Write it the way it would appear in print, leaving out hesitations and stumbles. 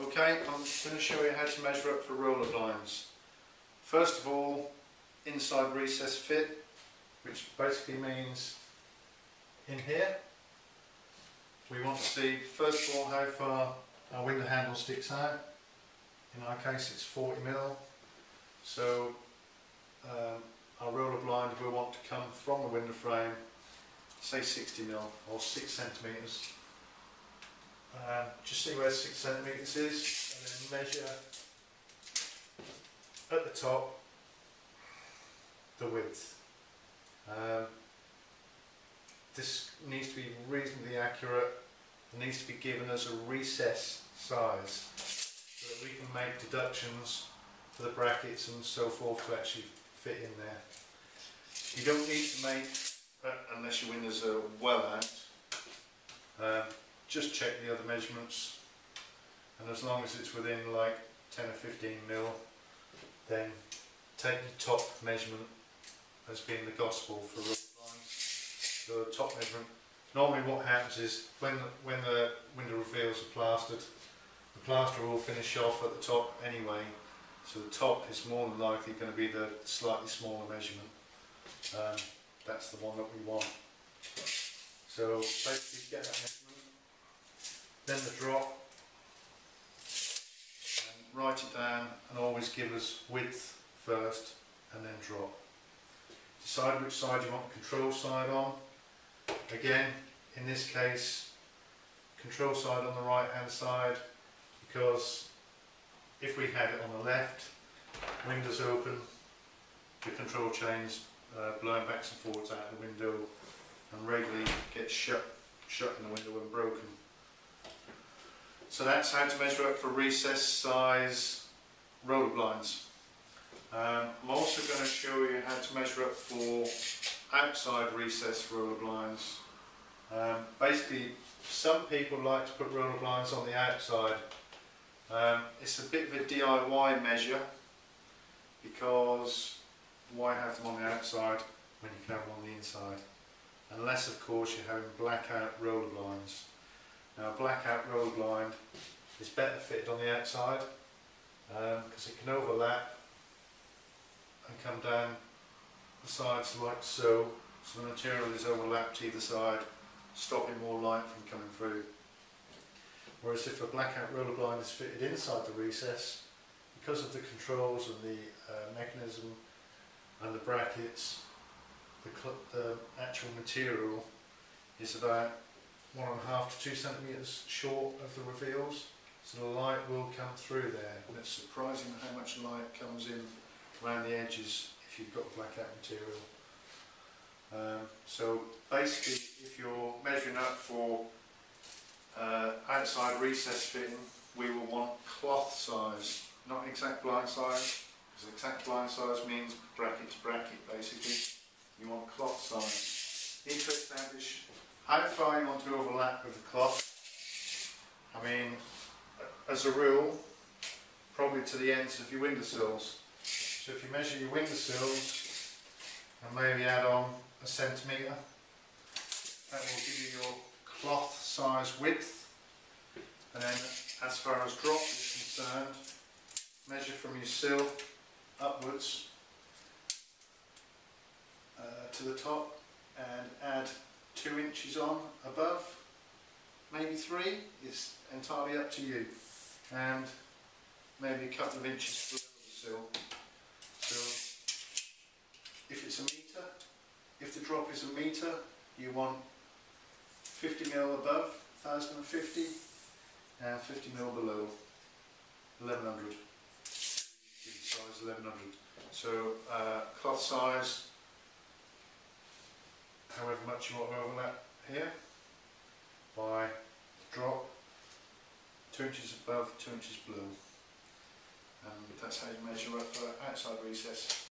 Okay, I'm going to show you how to measure up for roller blinds. First of all, inside recess fit, which basically means in here. We want to see, first of all, how far our window handle sticks out. In our case, it's 40 mm. So our roller blind will want to come from the window frame, say 60 mm or 6 cm. Just see where 6 cm is, and then measure at the top the width. This needs to be reasonably accurate. It needs to be given as a recess size so that we can make deductions for the brackets and so forth to actually fit in there. You don't need to make that unless your windows are well out. Just check the other measurements, and as long as it's within like 10 or 15 mm, then take the top measurement as being the gospel for roller blinds. So the top measurement, normally what happens is when the window reveals are plastered, the plaster will finish off at the top anyway, so the top is more than likely going to be the slightly smaller measurement. That's the one that we want. So basically get that measurement, then the drop, and write it down, and always give us width first and then drop. Decide which side you want the control side on. Again, in this case, control side on the right hand side, because if we had it on the left, windows open, the control chain's blowing backs and forwards out of the window and regularly gets shut in the window and broken. So that's how to measure up for recess size roller blinds. I'm also going to show you how to measure up for outside recess roller blinds. Basically, some people like to put roller blinds on the outside. It's a bit of a DIY measure, because why have them on the outside when you can have them on the inside? Unless, of course, you're having blackout roller blinds. Now, a blackout roller blind is better fitted on the outside because it can overlap and come down the sides like so, so the material is overlapped to either side, stopping more light from coming through. Whereas if a blackout roller blind is fitted inside the recess, because of the controls and the mechanism and the brackets, the actual material is about 1.5 to 2 cm short of the reveals, so the light will come through there, and it's surprising how much light comes in around the edges if you've got blackout material. So basically, if you're measuring up for outside recess fitting, we will want cloth size, not exact blind size, because exact blind size means bracket to bracket basically. You want cloth size. Need to establish how far you want to overlap with the cloth. I mean, as a rule, probably to the ends of your windowsills. So if you measure your windowsills and maybe add on 1 cm, that will give you your cloth size width. And then as far as drop is concerned, measure from your sill upwards to the top and add 2 inches on above, maybe 3. It's entirely up to you, and maybe a couple of inches below the sill. So if it's a metre, if the drop is a metre, you want 50 mm above, 1050, and 50 mm below, 1100. Size 1100. So cloth size, however much you want to overlap here, by drop, 2 inches above, 2 inches below. And that's how you measure up for outside recess.